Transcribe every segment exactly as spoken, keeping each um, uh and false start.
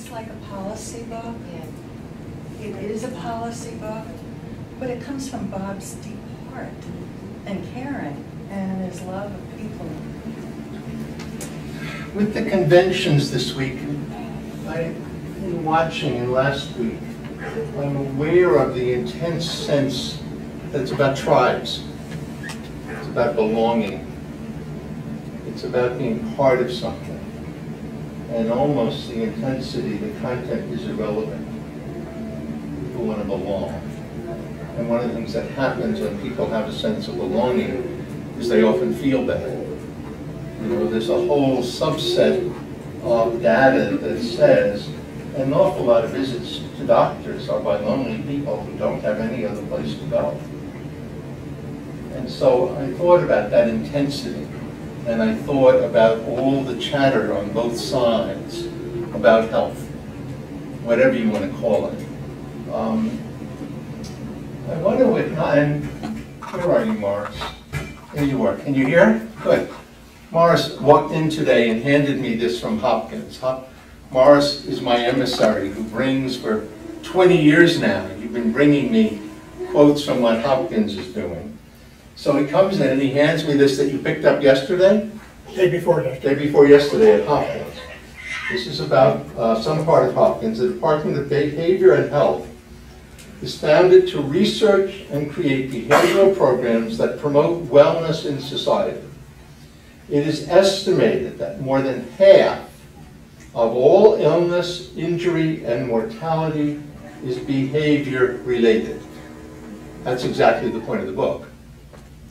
looks like a policy book. Yeah. It is a policy book, but it comes from Bob's deep heart and caring and his love of people. With the conventions this week, I've been watching and last week, I'm aware of the intense sense that it's about tribes. It's about belonging. It's about being part of something. And almost the intensity, the content is irrelevant. People want to belong. And one of the things that happens when people have a sense of belonging is they often feel better. You know, there's a whole subset of data that says an awful lot of visits to doctors are by lonely people who don't have any other place to go. And so I thought about that intensity, and I thought about all the chatter on both sides about health, whatever you want to call it. Um, I wonder what time, where are you, Morris? There you are. Can you hear? Good. Morris walked in today and handed me this from Hopkins. Hop Morris is my emissary who brings for twenty years now. You've been bringing me quotes from what Hopkins is doing. So he comes in and he hands me this that you picked up yesterday? Day before yesterday. Day before yesterday at Hopkins. This is about uh, some part of Hopkins. The Department of Behavior and Health is founded to research and create behavioral programs that promote wellness in society. It is estimated that more than half of all illness, injury, and mortality is behavior related. That's exactly the point of the book.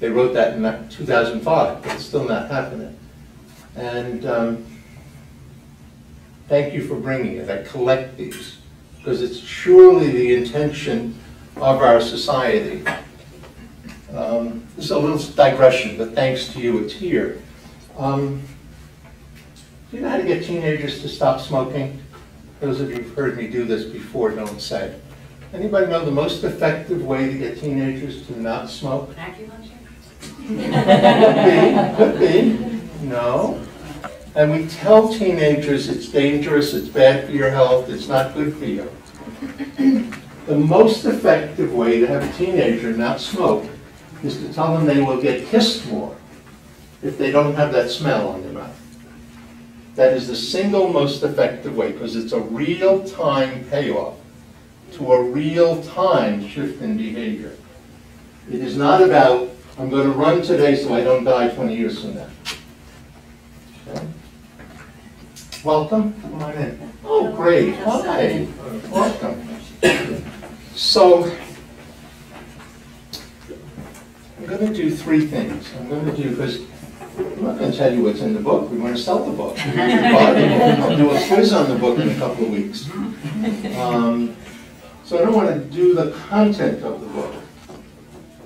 They wrote that in two thousand five, but it's still not happening. And um, thank you for bringing it. I collect these because it's surely the intention of our society. Um, this is a little digression, but thanks to you, it's here. Um, Do you know how to get teenagers to stop smoking? Those of you who've heard me do this before don't say. Anybody know the most effective way to get teenagers to not smoke? Acupuncture? Could be, could be, no. And we tell teenagers it's dangerous, it's bad for your health, it's not good for you. The most effective way to have a teenager not smoke is to tell them they will get kissed more if they don't have that smell on their mouth. That is the single most effective way, because it's a real-time payoff to a real-time shift in behavior. It is not about, I'm going to run today so I don't die twenty years from now. Okay. Welcome. Come on in. Oh, great. Hi. Welcome. So, I'm going to do three things. I'm going to do, because I'm not going to tell you what's in the book. We want to sell the book. We want to buy the book. I'll do a quiz on the book in a couple of weeks. Um, so I don't want to do the content of the book.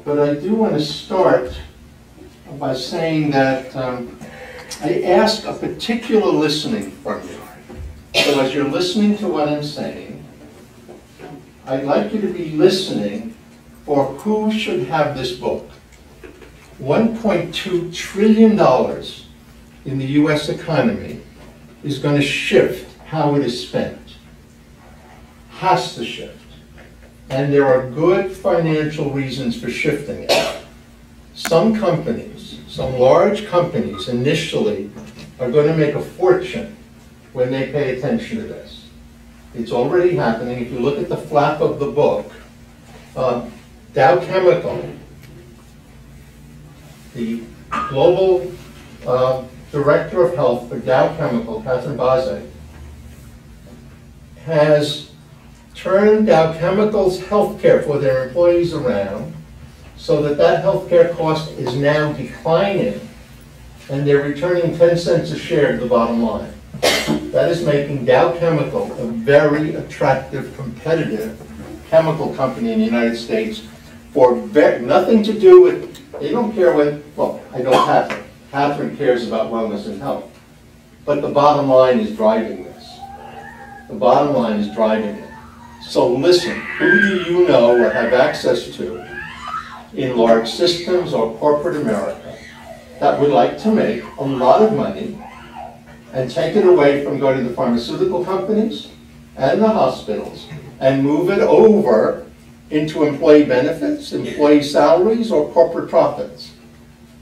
But I do want to start by saying that um, I ask a particular listening from you. So as you're listening to what I'm saying, I'd like you to be listening for who should have this book. one point two trillion dollars in the U S economy is going to shift how it is spent. Has to shift. And there are good financial reasons for shifting it. Some companies, some large companies initially are going to make a fortune when they pay attention to this. It's already happening. If you look at the flap of the book, uh, Dow Chemical, the global uh, director of health for Dow Chemical, Catherine Bozzi, has turned Dow Chemical's healthcare for their employees around so that that healthcare cost is now declining and they're returning ten cents a share to the bottom line. That is making Dow Chemical a very attractive, competitive chemical company in the United States for nothing to do with. They don't care when, well, I don't have it. Catherine cares about wellness and health. But the bottom line is driving this. The bottom line is driving it. So listen, who do you know or have access to in large systems or corporate America that would like to make a lot of money and take it away from going to the pharmaceutical companies and the hospitals and move it over into employee benefits, employee salaries, or corporate profits.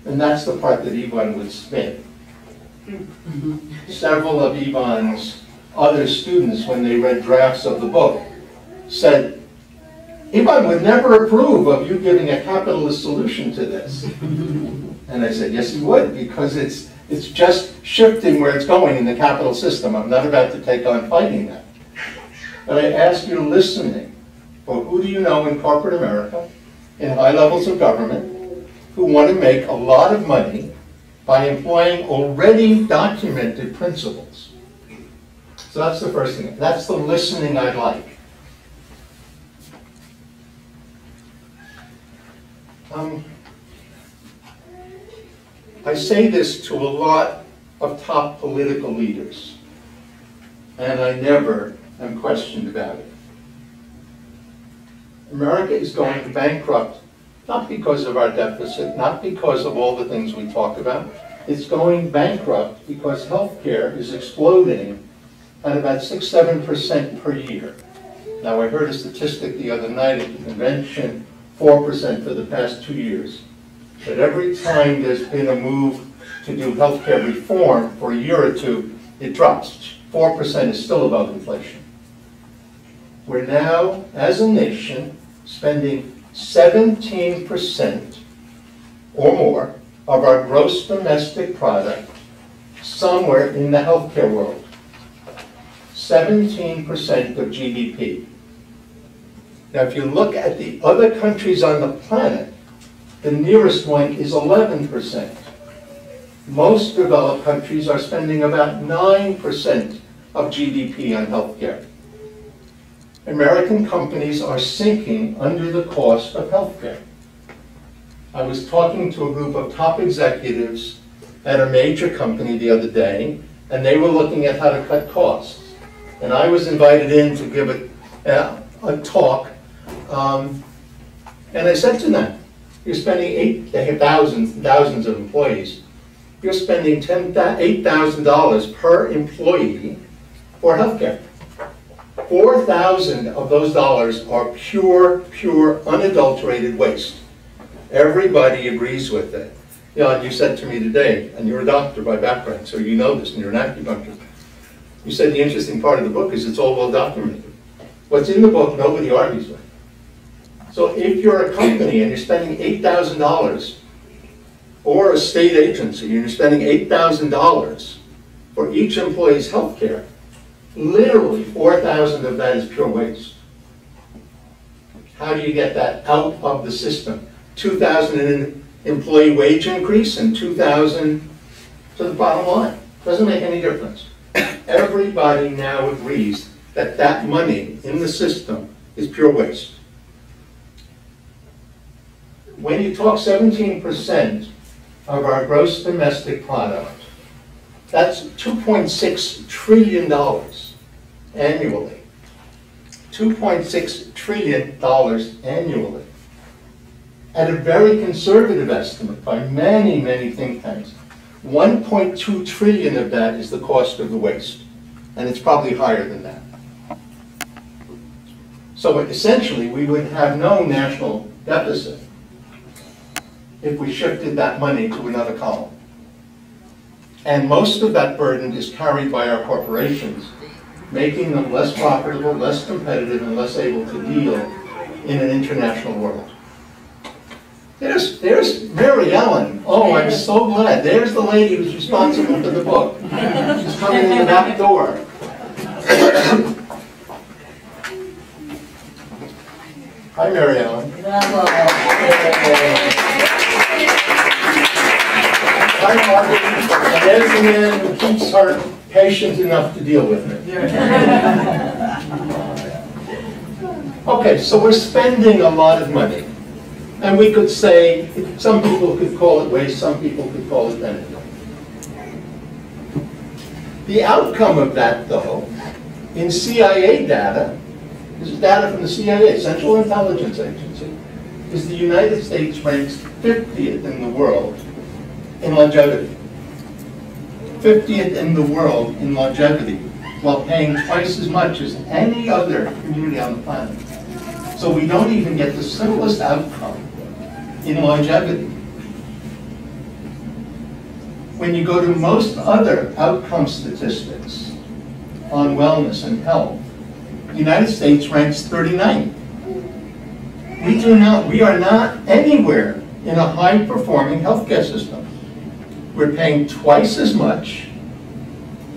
And that's the part that Ivan would spin. Several of Ivan's other students, when they read drafts of the book, said, Ivan would never approve of you giving a capitalist solution to this. And I said, yes, he would, because it's, it's just shifting where it's going in the capital system. I'm not about to take on fighting that. But I ask you listening, well, who do you know in corporate America, in high levels of government, who want to make a lot of money by employing already documented principles? So that's the first thing. That's the listening I like. Um, I say this to a lot of top political leaders, and I never am questioned about it. America is going bankrupt, not because of our deficit, not because of all the things we talk about. It's going bankrupt because healthcare is exploding at about six, seven percent per year. Now, I heard a statistic the other night at the convention, four percent for the past two years. But every time there's been a move to do healthcare reform for a year or two, it drops. four percent is still above inflation. We're now, as a nation, spending seventeen percent or more of our gross domestic product somewhere in the healthcare world. seventeen percent of G D P. Now, if you look at the other countries on the planet, the nearest one is eleven percent. Most developed countries are spending about nine percent of G D P on healthcare. American companies are sinking under the cost of healthcare. I was talking to a group of top executives at a major company the other day, and they were looking at how to cut costs. And I was invited in to give a, a, a talk, um, and I said to them, you're spending eight, they have thousands and thousands of employees. You're spending eight thousand dollars per employee for healthcare. four thousand of those dollars are pure, pure, unadulterated waste. Everybody agrees with that. You know, and you said to me today, and you're a doctor by background, so you know this, and you're an acupuncturist. You said the interesting part of the book is it's all well documented. What's in the book, nobody argues with. So if you're a company and you're spending eight thousand dollars, or a state agency and you're spending eight thousand dollars for each employee's health care, literally four thousand of that is pure waste. How do you get that out of the system? two thousand employee wage increase and two thousand to the bottom line. Doesn't make any difference. Everybody now agrees that that money in the system is pure waste. When you talk seventeen percent of our gross domestic product, that's two point six trillion dollars annually. two point six trillion dollars annually. At a very conservative estimate by many, many think tanks, one point two trillion dollars of that is the cost of the waste. And it's probably higher than that. So essentially, we would have no national deficit if we shifted that money to another column. And most of that burden is carried by our corporations, making them less profitable, less competitive, and less able to deal in an international world. There's, there's Mary Ellen. Oh, I'm so glad. There's the lady who's responsible for the book. She's coming in the back door. Hi, Mary Ellen. Bravo. And there's the man who keeps her patient enough to deal with it. Okay, so we're spending a lot of money. And we could say, some people could call it waste, some people could call it benefit. The outcome of that, though, in C I A data, this is data from the C I A, Central Intelligence Agency, is the United States ranks fiftieth in the world in longevity. fiftieth in the world in longevity. while paying twice as much as any other community on the planet. So we don't even get the simplest outcome in longevity. When you go to most other outcome statistics on wellness and health, the United States ranks thirty-ninth. We do not, we are not anywhere in a high-performing healthcare system. We're paying twice as much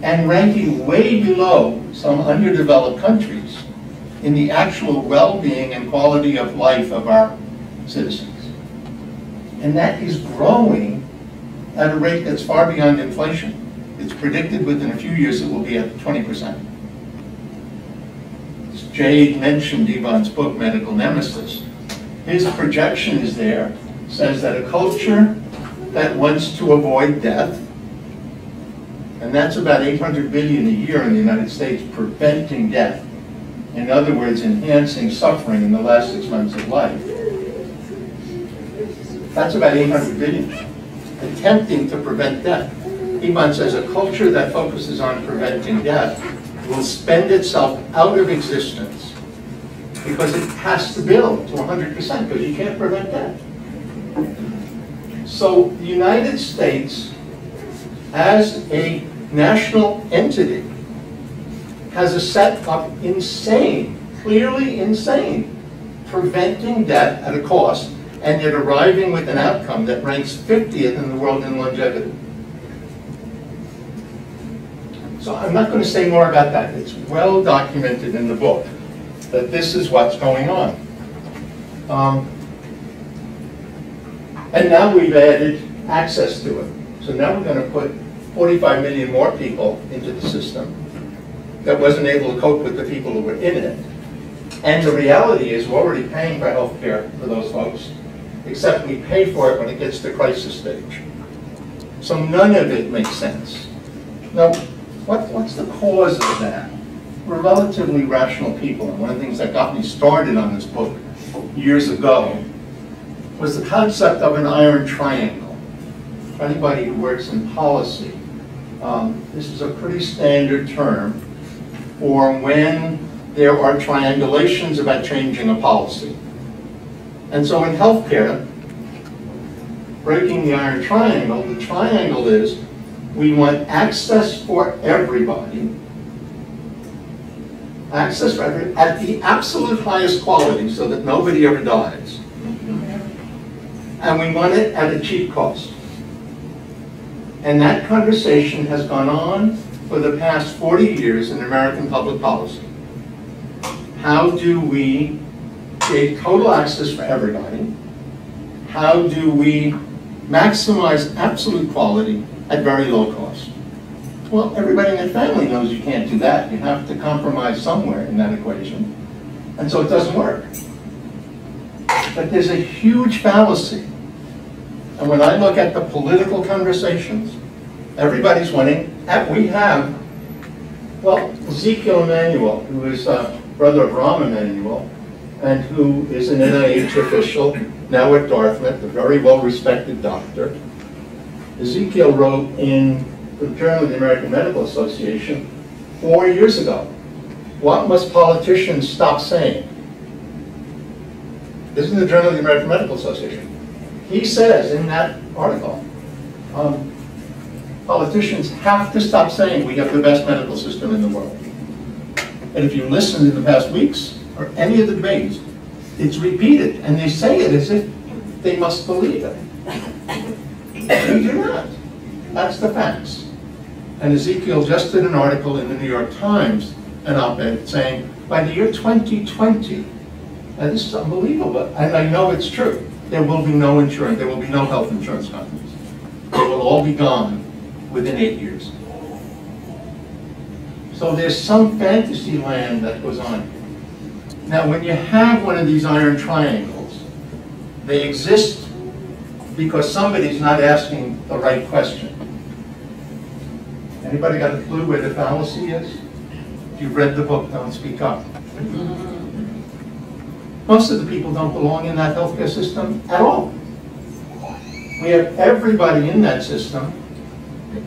and ranking way below some underdeveloped countries in the actual well-being and quality of life of our citizens. And that is growing at a rate that's far beyond inflation. It's predicted within a few years it will be at twenty percent. As Jade mentioned Ivan's book, Medical Nemesis, his projection is there, says that a culture that wants to avoid death, and that's about eight hundred billion a year in the United States, preventing death. In other words, enhancing suffering in the last six months of life. That's about eight hundred billion. Attempting to prevent death. Ivan says a culture that focuses on preventing death will spend itself out of existence because it has to build to one hundred percent because you can't prevent death. So the United States, as a national entity, has a set of insane, clearly insane, preventing death at a cost, and yet arriving with an outcome that ranks fiftieth in the world in longevity. So I'm not going to say more about that. It's well documented in the book that this is what's going on. Um, And now we've added access to it. So now we're going to put forty-five million more people into the system that wasn't able to cope with the people who were in it. And the reality is we're already paying for health care for those folks, except we pay for it when it gets to crisis stage. So none of it makes sense. Now, what, what's the cause of that? We're relatively rational people. And one of the things that got me started on this book years ago was the concept of an iron triangle. For anybody who works in policy, um, this is a pretty standard term for when there are triangulations about changing a policy. And so in healthcare, breaking the iron triangle, the triangle is we want access for everybody, access for everybody at the absolute highest quality so that nobody ever dies. And we want it at a cheap cost. And that conversation has gone on for the past forty years in American public policy. How do we create total access for everybody? How do we maximize absolute quality at very low cost? Well, everybody in the family knows you can't do that. You have to compromise somewhere in that equation. And so it doesn't work. But there's a huge fallacy. And when I look at the political conversations, everybody's winning. And we have, well, Ezekiel Emanuel, who is a brother of Rahm Emanuel, and who is an N I H official, now at Dartmouth, a very well-respected doctor. Ezekiel wrote in the Journal of the American Medical Association four years ago, what must politicians stop saying? This is in the Journal of the American Medical Association. He says in that article, um, politicians have to stop saying we have the best medical system in the world. And if you listen in the past weeks or any of the debates, it's repeated, and they say it as if they must believe it. We do not. That's the facts. And Ezekiel just did an article in the New York Times, an op-ed, saying by the year twenty twenty, and this is unbelievable, and I know it's true. There will be no insurance. There will be no health insurance companies. They will all be gone within eight years. So there's some fantasy land that goes on here. Now, when you have one of these iron triangles, they exist because somebody's not asking the right question. Anybody got a clue where the fallacy is? If you've read the book, don't speak up. Most of the people don't belong in that healthcare system at all. We have everybody in that system,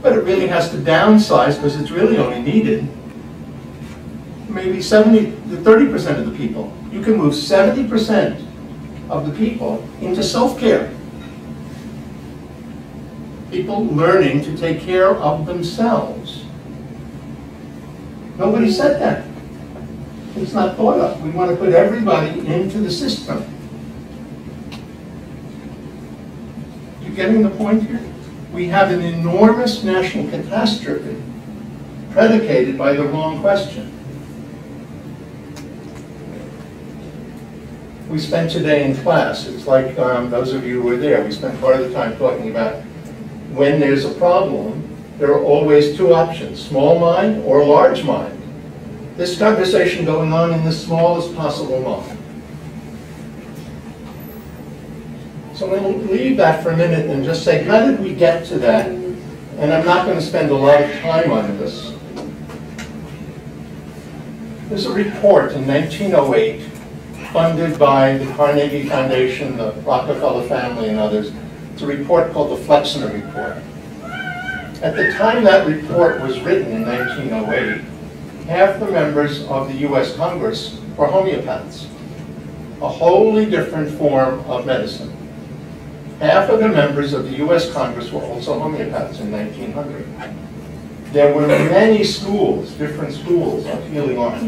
but it really has to downsize because it's really only needed maybe seventy to thirty percent of the people. You can move seventy percent of the people into self-care. People learning to take care of themselves. Nobody said that. It's not thought of. We want to put everybody into the system. You getting the point here? We have an enormous national catastrophe predicated by the wrong question. We spent today in class, it's like um, those of you who were there, we spent part of the time talking about when there's a problem, there are always two options, small mind or large mind. This conversation going on in the smallest possible mind. So I'm going to leave that for a minute and just say, how did we get to that? And I'm not going to spend a lot of time on this. There's a report in nineteen oh eight funded by the Carnegie Foundation, the Rockefeller family, and others. It's a report called the Flexner Report. At the time that report was written in nineteen oh eight, half the members of the U S Congress were homeopaths, a wholly different form of medicine. Half of the members of the U S Congress were also homeopaths in nineteen hundred. There were many schools, different schools of healing arts.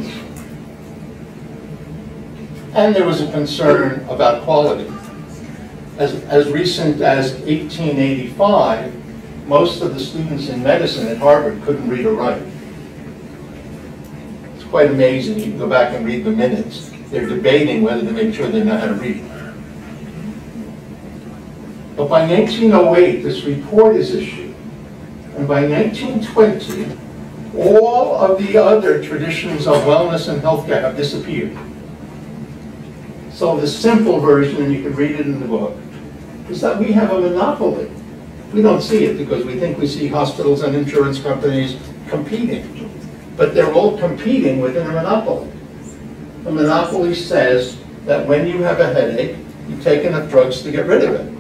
And there was a concern about quality. As, as recent as eighteen eighty-five, most of the students in medicine at Harvard couldn't read or write. It's quite amazing. You can go back and read the minutes. They're debating whether to make sure they know how to read. But by nineteen oh eight, this report is issued. And by nineteen twenty, all of the other traditions of wellness and healthcare have disappeared. So the simple version, and you can read it in the book, is that we have a monopoly. We don't see it because we think we see hospitals and insurance companies competing. But they're all competing within a monopoly. The monopoly says that when you have a headache, you take enough drugs to get rid of it.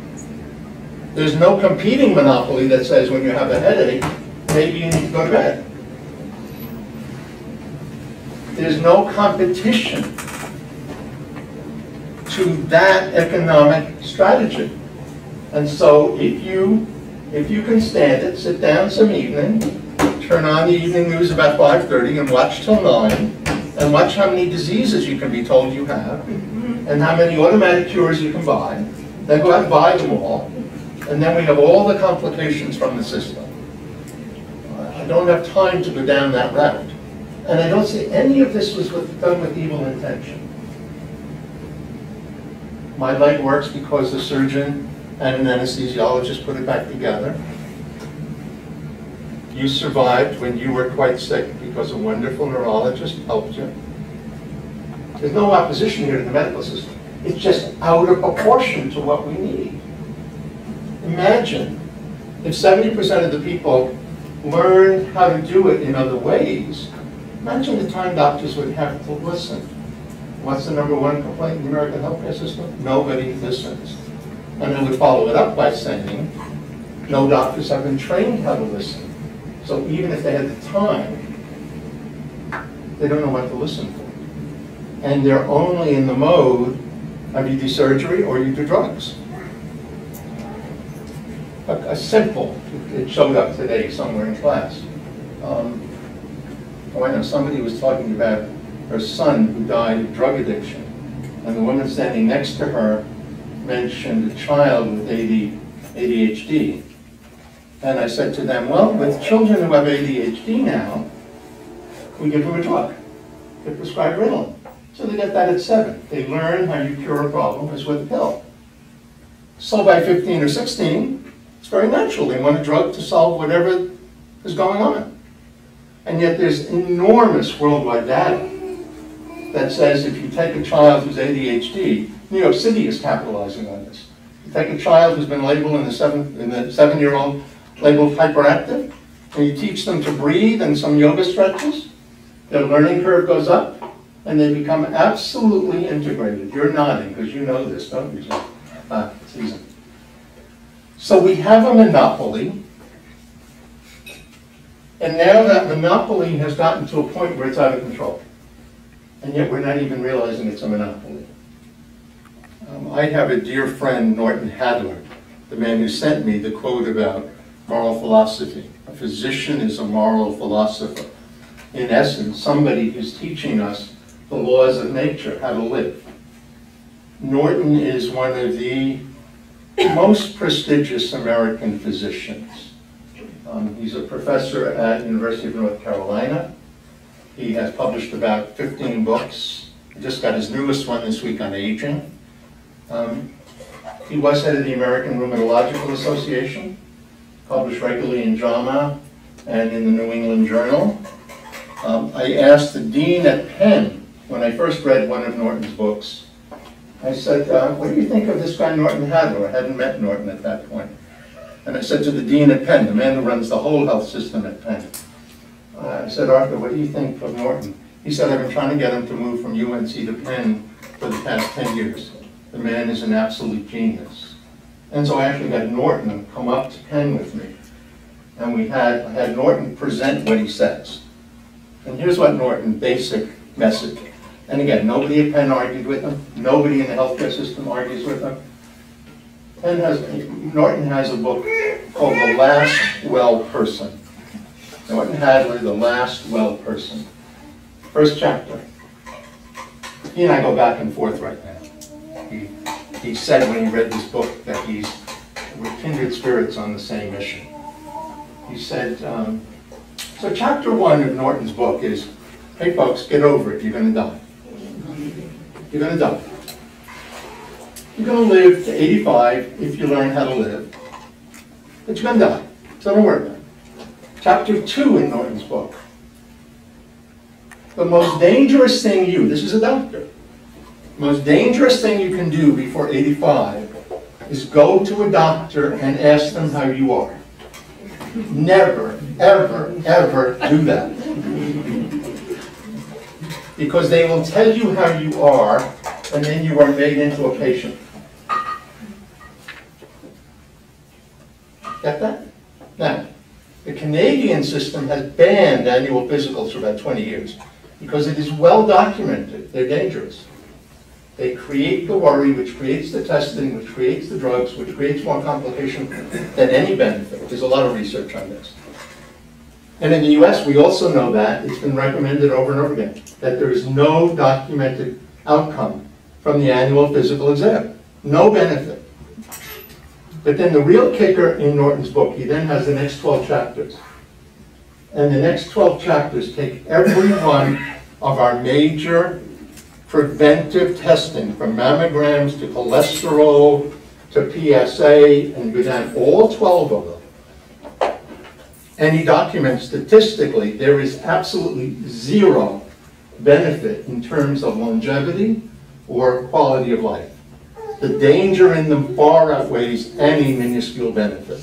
There's no competing monopoly that says when you have a headache, maybe you need to go to bed. There's no competition to that economic strategy. And so if you, if you can stand it, sit down some evening, turn on the evening news about five thirty and watch till nine, and watch how many diseases you can be told you have, and how many automatic cures you can buy, then go out and buy them all. And then we have all the complications from the system. I don't have time to go down that route. And I don't see any of this was with, done with evil intention. My leg works because the surgeon and an anesthesiologist put it back together. You survived when you were quite sick because a wonderful neurologist helped you. There's no opposition here to the medical system. It's just out of proportion to what we need. Imagine if seventy percent of the people learned how to do it in other ways. Imagine the time doctors would have to listen. What's the number one complaint in the American healthcare system? Nobody listens. And they would follow it up by saying, no doctors have been trained how to listen. So even if they had the time, they don't know what to listen for. And they're only in the mode of you do surgery or you do drugs. A, a simple, it showed up today somewhere in class. Um, oh, I know somebody was talking about her son who died of drug addiction. And the woman standing next to her mentioned a child with A D H D. And I said to them, well, with children who have A D H D now, we give them a drug. They prescribe Ritalin. So they get that at seven. They learn how you cure a problem is with a pill. So by fifteen or sixteen, it's very natural. They want a drug to solve whatever is going on. And yet there's enormous worldwide data that says if you take a child who's A D H D, New York City is capitalizing on this. You take a child who's been labeled in the seven, in the seven-year-old labeled hyperactive, and you teach them to breathe and some yoga stretches, their learning curve goes up, and they become absolutely integrated. You're nodding because you know this, don't you? Ah, Susan. So we have a monopoly, and now that monopoly has gotten to a point where it's out of control. and yet we're not even realizing it's a monopoly. Um, I have a dear friend, Norton Hadler, the man who sent me the quote about moral philosophy. A physician is a moral philosopher. In essence, somebody who's teaching us the laws of nature, how to live. Norton is one of the most prestigious American physicians. Um, he's a professor at University of North Carolina. He has published about fifteen books. He just got his newest one this week on aging. Um, he was head of the American Rheumatological Association, published regularly in JAMA and in the New England Journal. Um, I asked the dean at Penn, when I first read one of Norton's books, I said, uh, what do you think of this guy Norton Hadler? I hadn't met Norton at that point. And I said to the dean at Penn, the man who runs the whole health system at Penn, uh, I said, Arthur, what do you think of Norton? He said, I've been trying to get him to move from U N C to Penn for the past ten years. The man is an absolute genius. And so I actually had Norton come up to Penn with me. And we had, I had Norton present what he says. And here's what Norton, basic message. And again, nobody at Penn argued with him. Nobody in the healthcare system argues with him. Penn has, Norton has a book called The Last Well Person. Norton Hadler, The Last Well Person. First chapter. He and I go back and forth right now. He, he said when he read this book that he's, we're kindred spirits on the same mission. He said, um, so chapter one of Norton's book is, hey folks, get over it, you're gonna die. You're gonna die. You're gonna live to eighty-five if you learn how to live, but you're gonna die, so don't worry about it. Chapter two in Norton's book. The most dangerous thing you, this is a doctor, the most dangerous thing you can do before eighty-five is go to a doctor and ask them how you are. Never, ever, ever do that. Because they will tell you how you are, and then you are made into a patient. Get that? Now, the Canadian system has banned annual physicals for about twenty years, because it is well documented, they're dangerous. They create the worry, which creates the testing, which creates the drugs, which creates more complication than any benefit. There's a lot of research on this. And in the U S, we also know that, it's been recommended over and over again, that there is no documented outcome from the annual physical exam. No benefit. But then the real kicker in Norton's book, he then has the next twelve chapters. And the next twelve chapters take every one of our major preventive testing, from mammograms to cholesterol to P S A, and go down all twelve of them. And he documents statistically there is absolutely zero benefit in terms of longevity or quality of life. The danger in them far outweighs any minuscule benefit.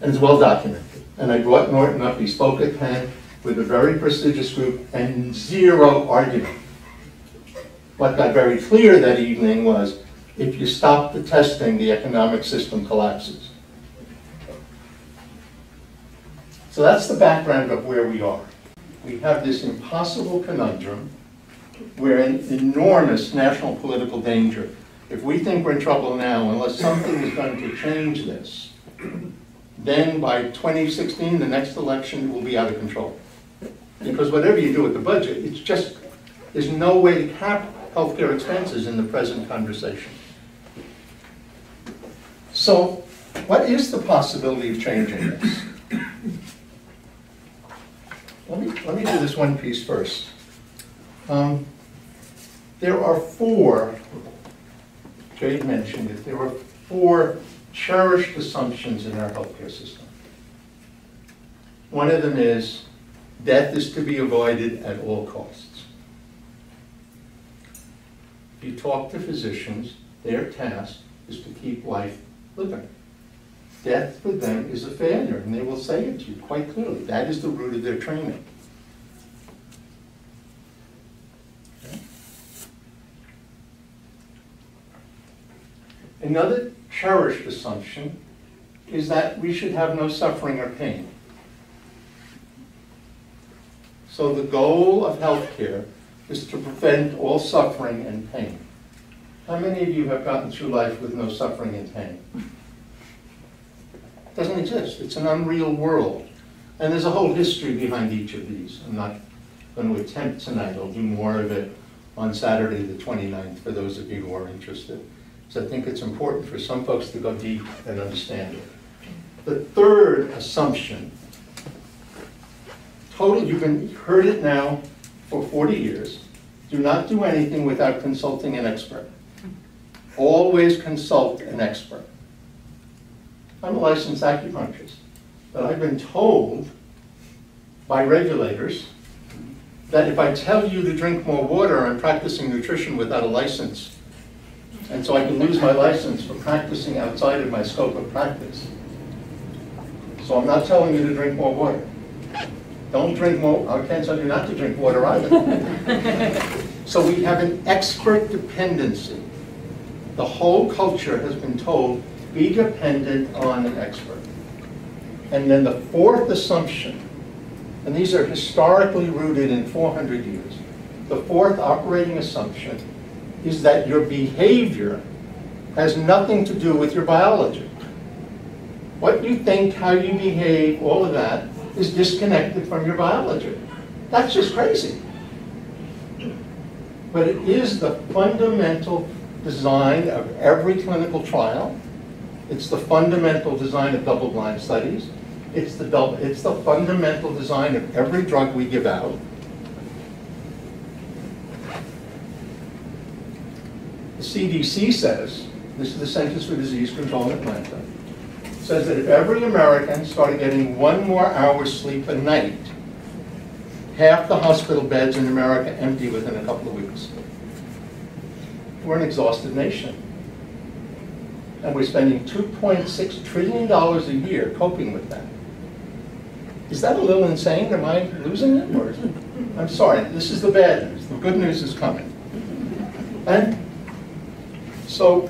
And it's well documented. And I brought Norton up, he spoke at Penn with a very prestigious group and zero argument. What got very clear that evening was if you stop the testing, the economic system collapses. So that's the background of where we are. We have this impossible conundrum. We're in enormous national political danger. If we think we're in trouble now, unless something is going to change this, then by twenty sixteen, the next election will be out of control. Because whatever you do with the budget, it's just, there's no way to cap healthcare expenses in the present conversation. So what is the possibility of changing this? Let me, let me do this one piece first. Um, there are four, Jade mentioned it, there are four cherished assumptions in our healthcare system. One of them is death is to be avoided at all costs. If you talk to physicians, their task is to keep life living. Death for them is a failure, and they will say it to you quite clearly. That is the root of their training. Okay. Another cherished assumption is that we should have no suffering or pain. So the goal of healthcare is to prevent all suffering and pain. How many of you have gotten through life with no suffering and pain? It doesn't exist. It's an unreal world. And there's a whole history behind each of these. I'm not going to attempt tonight. I'll do more of it on Saturday the twenty-ninth for those of you who are interested. So I think it's important for some folks to go deep and understand it. The third assumption, total, you've been, you've heard it now for forty years. Do not do anything without consulting an expert. Always consult an expert. I'm a licensed acupuncturist, but I've been told by regulators that if I tell you to drink more water, I'm practicing nutrition without a license. And so I can lose my license for practicing outside of my scope of practice. So I'm not telling you to drink more water. Don't drink more, I can't tell you not to drink water either. So we have an expert dependency. The whole culture has been told, be dependent on an expert. And then the fourth assumption, and these are historically rooted in four hundred years, the fourth operating assumption is that your behavior has nothing to do with your biology. What you think, how you behave, all of that is disconnected from your biology. That's just crazy. But it is the fundamental design of every clinical trial. It's the fundamental design of double-blind studies. It's the, double, it's the fundamental design of every drug we give out. The C D C says, this is the Centers for Disease Control in Atlanta, says that if every American started getting one more hour's sleep a night, half the hospital beds in America empty within a couple of weeks. We're an exhausted nation. And we're spending two point six trillion dollars a year coping with that. Is that a little insane? Am I losing it? Or is it? I'm sorry, this is the bad news. The good news is coming. And so,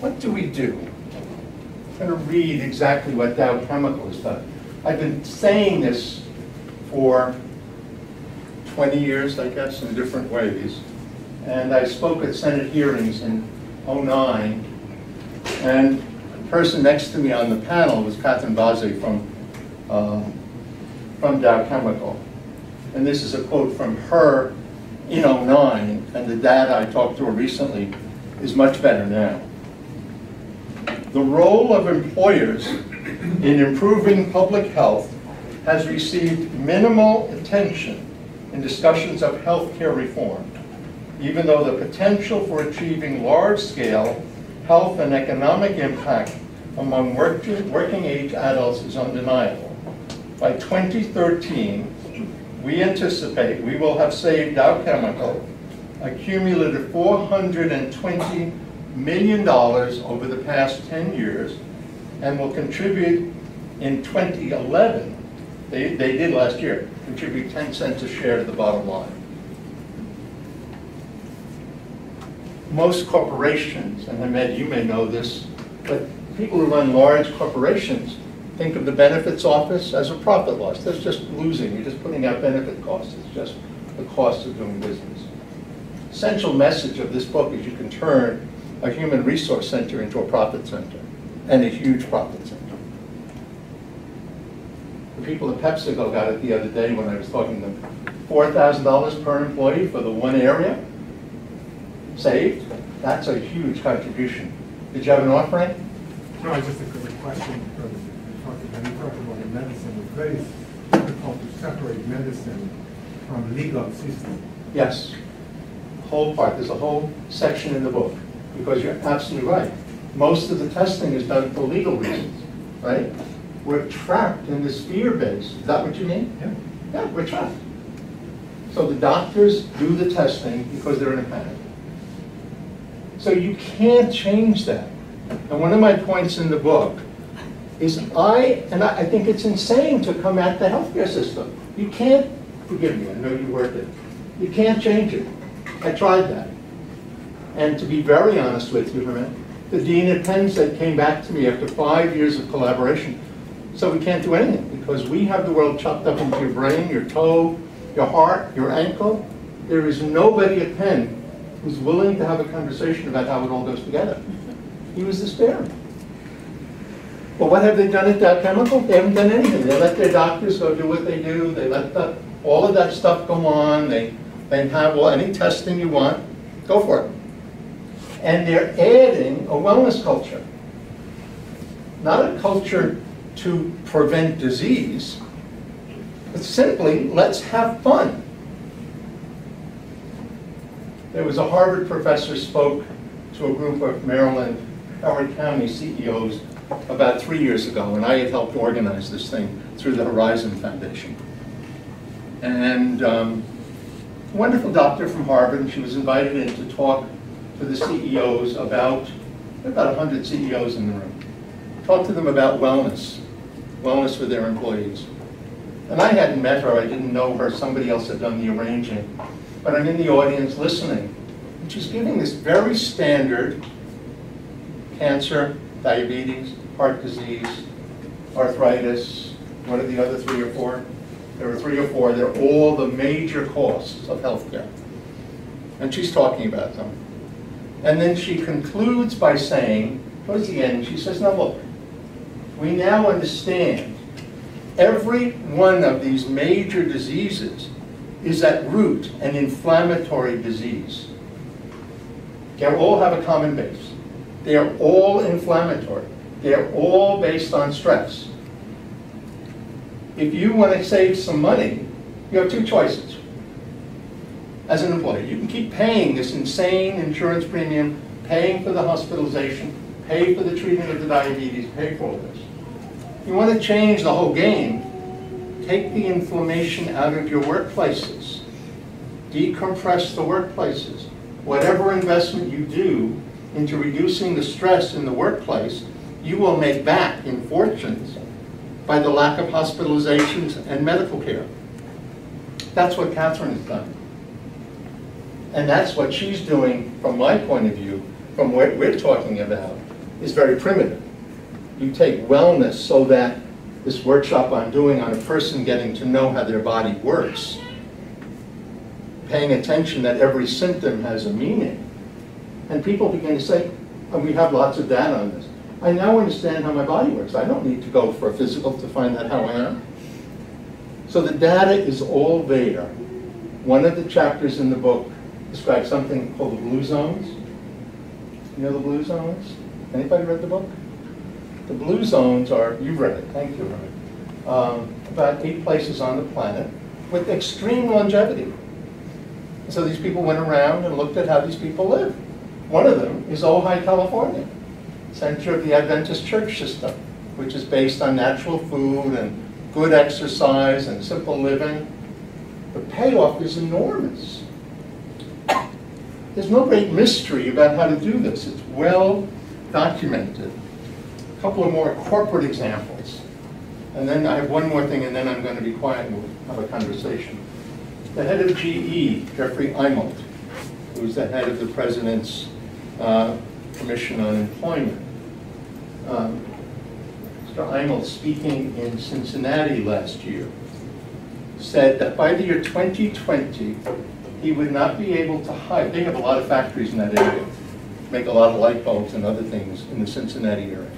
what do we do? I'm going to read exactly what Dow Chemical has done. I've been saying this for twenty years, I guess, in different ways. And I spoke at Senate hearings in oh nine, and the person next to me on the panel was Catherine Bozzi from, um, from Dow Chemical. And this is a quote from her in oh nine, and the data I talked to her recently is much better now. The role of employers in improving public health has received minimal attention in discussions of healthcare reform, even though the potential for achieving large-scale health and economic impact among working-age adults is undeniable. By twenty thirteen, we anticipate we will have saved Dow Chemical a cumulative four hundred twenty million dollars over the past ten years and will contribute in twenty eleven, they, they did last year, contribute ten cents a share to the bottom line. Most corporations, and Ahmed, you may know this, but people who run large corporations think of the benefits office as a profit loss. That's just losing. You're just putting out benefit costs. It's just the cost of doing business. Essential message of this book is you can turn a human resource center into a profit center, and a huge profit center. The people at PepsiCo got it the other day when I was talking to them. four thousand dollars per employee for the one area saved. That's a huge contribution. Did you have an offering? No, just a quick question. Because you talked about medicine. It's very difficult to separate medicine from legal system. Yes. Whole part. There's a whole section in the book. Because you're absolutely right. Most of the testing is done for legal reasons, right? We're trapped in this fear base. Is that what you mean? Yeah. Yeah, we're trapped. So the doctors do the testing because they're in a panic. So you can't change that. And one of my points in the book is I, and I, I think it's insane to come at the healthcare system. You can't, forgive me, I know you work it. You can't change it. I tried that. And to be very honest with you, the dean at Penn said, came back to me after five years of collaboration, so we can't do anything because we have the world chopped up into your brain, your toe, your heart, your ankle. There is nobody at Penn who's willing to have a conversation about how it all goes together. He was despairing. But what have they done at Dow Chemical? They haven't done anything. They let their doctors go do what they do. They let the, all of that stuff go on. They, they have well, any testing you want. Go for it. And they're adding a wellness culture. Not a culture to prevent disease, but simply, let's have fun. There was a Harvard professor spoke to a group of Maryland, Howard County C E Os about three years ago, and I had helped organize this thing through the Horizon Foundation. And um, a wonderful doctor from Harvard, and she was invited in to talk to the C E Os about, about one hundred C E Os in the room. Talk to them about wellness, wellness for their employees. And I hadn't met her, I didn't know her, somebody else had done the arranging. But I'm in the audience listening. And she's giving this very standard cancer, diabetes, heart disease, arthritis, one of the other three or four. There were three or four, they're all the major costs of healthcare. And she's talking about them. And then she concludes by saying, towards the end, she says, now look, we now understand every one of these major diseases is at root an inflammatory disease. They all have a common base. They are all inflammatory. They are all based on stress. If you want to save some money, you have two choices. As an employer, you can keep paying this insane insurance premium, paying for the hospitalization, pay for the treatment of the diabetes, pay for all this. You want to change the whole game, take the inflammation out of your workplaces, decompress the workplaces. Whatever investment you do into reducing the stress in the workplace, you will make back in fortunes by the lack of hospitalizations and medical care. That's what Catherine has done. And that's what she's doing from my point of view, from what we're talking about, is very primitive. You take wellness so that this workshop I'm doing on a person getting to know how their body works, paying attention that every symptom has a meaning. And people begin to say, and we have lots of data on this, I now understand how my body works. I don't need to go for a physical to find out how I am. So the data is all there. One of the chapters in the book describes something called the Blue Zones. You know the Blue Zones? Anybody read the book? The Blue Zones are, you've read it, thank you, Robert. Um, about eight places on the planet with extreme longevity. So these people went around and looked at how these people live. One of them is Ojai, California, center of the Adventist church system, which is based on natural food and good exercise and simple living. The payoff is enormous. There's no great mystery about how to do this. It's well documented. A couple of more corporate examples. And then I have one more thing, and then I'm going to be quiet and we'll have a conversation. The head of G E, Jeffrey Imelt, who's the head of the President's uh, Commission on Employment. Um, Mister Imelt, speaking in Cincinnati last year, said that by the year twenty twenty, he would not be able to hire. They have a lot of factories in that area, make a lot of light bulbs and other things in the Cincinnati area.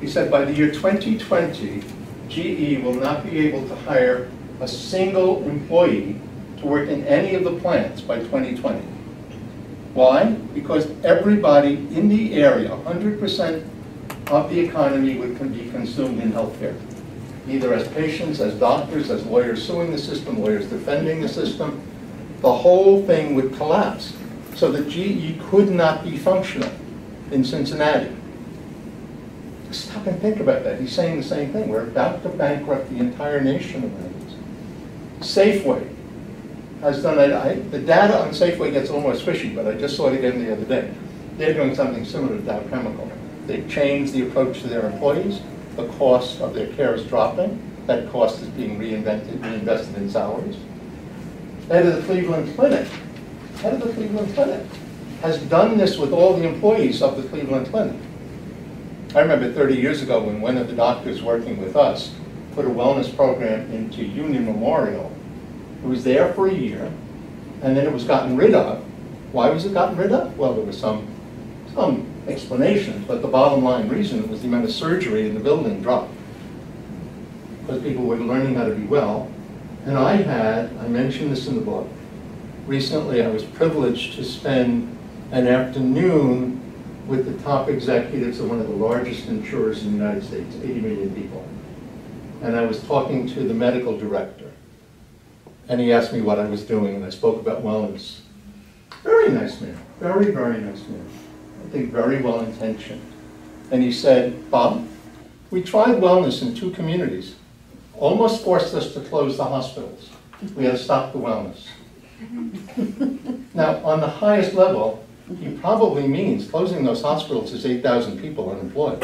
He said by the year twenty twenty, G E will not be able to hire a single employee to work in any of the plants by twenty twenty. Why? Because everybody in the area, one hundred percent of the economy would be consumed in healthcare, either as patients, as doctors, as lawyers suing the system, lawyers defending the system. The whole thing would collapse, so that G E could not be functional in Cincinnati. Stop and think about that. He's saying the same thing. We're about to bankrupt the entire nation about this. Safeway has done it. I, the data on Safeway gets a little more squishy, but I just saw it again the other day. They're doing something similar to Dow Chemical. They've changed the approach to their employees. The cost of their care is dropping. That cost is being reinvented, reinvested in salaries. Head of the Cleveland Clinic, head of the Cleveland Clinic, has done this with all the employees of the Cleveland Clinic. I remember thirty years ago when one of the doctors working with us put a wellness program into Union Memorial It was there for a year, and then it was gotten rid of. Why was it gotten rid of? Well, there was some, some explanation, but the bottom line reason was the amount of surgery in the building dropped. Because people were learning how to be well. And I had, I mentioned this in the book, recently I was privileged to spend an afternoon with the top executives of one of the largest insurers in the United States, eighty million people. And I was talking to the medical director. And he asked me what I was doing, and I spoke about wellness. Very nice man, very, very nice man. I think very well-intentioned. And he said, Bob, we tried wellness in two communities. Almost forced us to close the hospitals. We had to stop the wellness. Now, on the highest level, he probably means closing those hospitals is eight thousand people unemployed.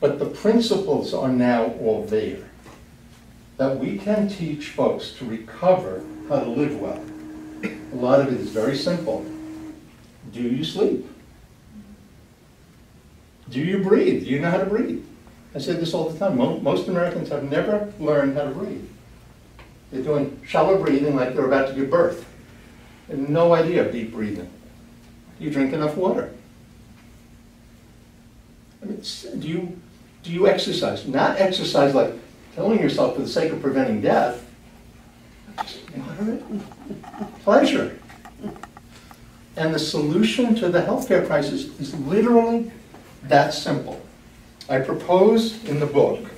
But the principles are now all there. That we can teach folks to recover how to live well. A lot of it is very simple. Do you sleep? Do you breathe? Do you know how to breathe? I say this all the time. Most Americans have never learned how to breathe. They're doing shallow breathing like they're about to give birth. They have no idea of deep breathing. Do you drink enough water? I mean, do you, do you exercise? Not exercise like telling yourself for the sake of preventing death. Moderate pleasure. And the solution to the healthcare crisis is literally that simple. I propose in the book,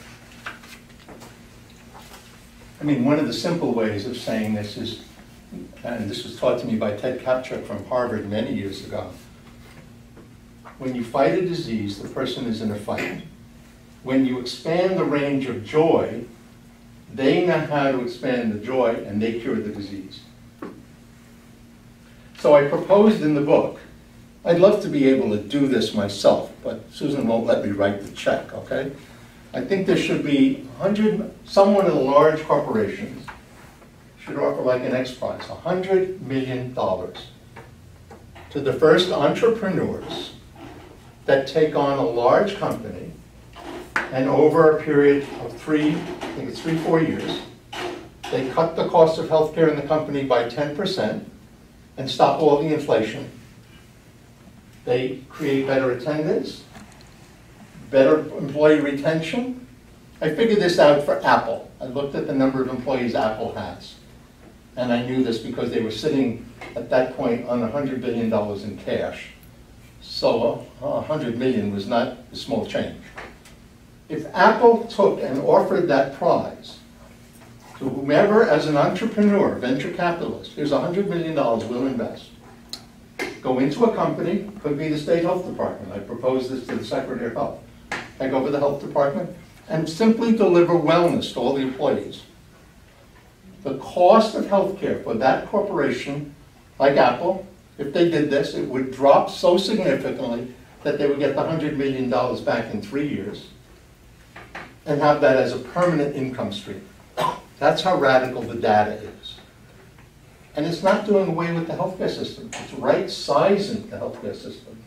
I mean, one of the simple ways of saying this is, and this was taught to me by Ted Kapchuk from Harvard many years ago, when you fight a disease, the person is in a fight. When you expand the range of joy, they know how to expand the joy, and they cure the disease. So I proposed in the book, I'd love to be able to do this myself, but Susan won't let me write the check, okay? I think there should be one hundred, someone in the large corporations should offer like an X Prize, one hundred million dollars to the first entrepreneurs that take on a large company and over a period of three, I think it's three, four years, they cut the cost of healthcare in the company by ten percent and stop all the inflation. They create better attendance, better employee retention. I figured this out for Apple. I looked at the number of employees Apple has. And I knew this because they were sitting at that point on one hundred billion dollars in cash. So one hundred million dollars was not a small change. If Apple took and offered that prize to whomever as an entrepreneur, venture capitalist, here's one hundred million dollars we'll invest, go into a company, could be the state health department. I propose this to the Secretary of Health. Take over the health department and simply deliver wellness to all the employees. The cost of healthcare for that corporation, like Apple, if they did this, it would drop so significantly that they would get the one hundred million dollars back in three years and have that as a permanent income stream. That's how radical the data is. And it's not doing away with the healthcare system. It's right-sizing the healthcare system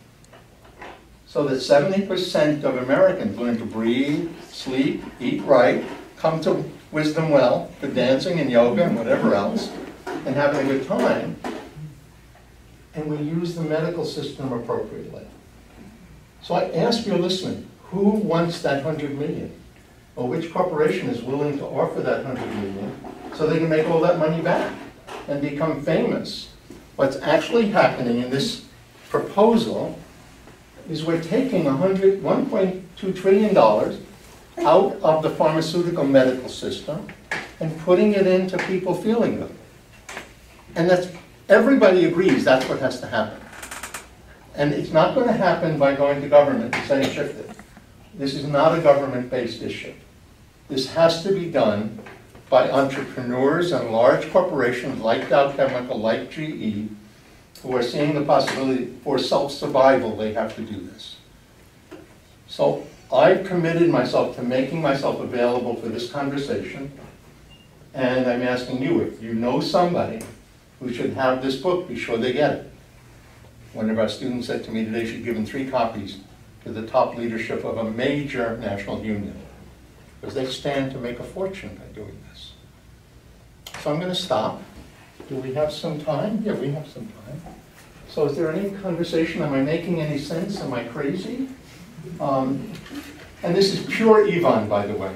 so that seventy percent of Americans learn to breathe, sleep, eat right, come to Wisdom Well for dancing and yoga and whatever else, and having a good time. And we use the medical system appropriately. So I ask your listening, who wants that one hundred million dollars? Or which corporation is willing to offer that one hundred million dollars so they can make all that money back and become famous? What's actually happening in this proposal is we're taking one point two trillion dollars out of the pharmaceutical medical system and putting it into people feeling good. And that's, everybody agrees that's what has to happen. And it's not going to happen by going to government and saying shift it. This is not a government-based issue. This has to be done by entrepreneurs and large corporations like Dow Chemical, like G E, who are seeing the possibility for self-survival, they have to do this. So I've committed myself to making myself available for this conversation, and I'm asking you, if you know somebody who should have this book, be sure they get it. One of our students said to me today she'd given three copies to the top leadership of a major national union, because they stand to make a fortune by doing this. So I'm going to stop. Do we have some time? Yeah, we have some time. So is there any conversation? Am I making any sense? Am I crazy? Um, and this is pure Ivan, by the way.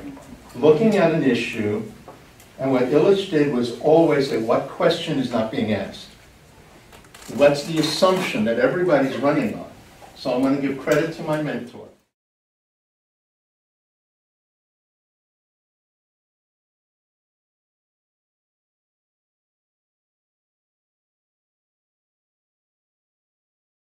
Looking at an issue, and what Illich did was always say, what question is not being asked? What's the assumption that everybody's running on? So I'm going to give credit to my mentor.